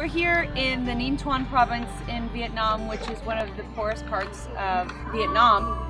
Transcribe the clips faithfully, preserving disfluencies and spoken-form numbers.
We're here in the Ninh Thuận province in Vietnam, which is one of the poorest parts of Vietnam.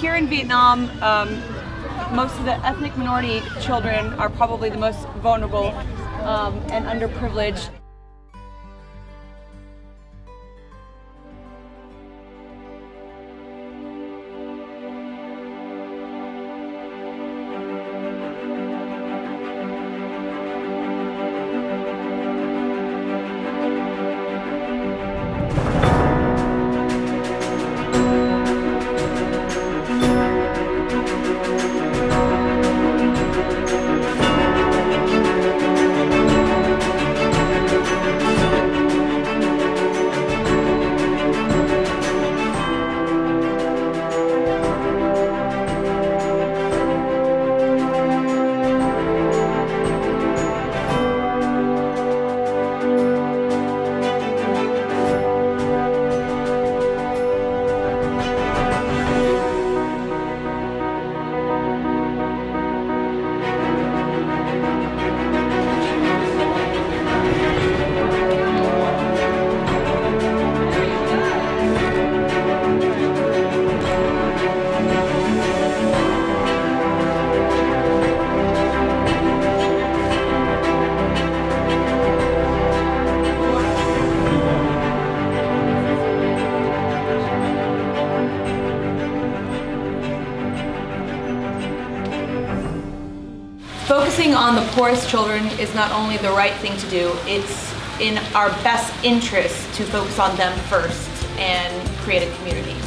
Here in Vietnam, um, most of the ethnic minority children are probably the most vulnerable um, and underprivileged. Focusing on the poorest children is not only the right thing to do, it's in our best interest to focus on them first and create a community.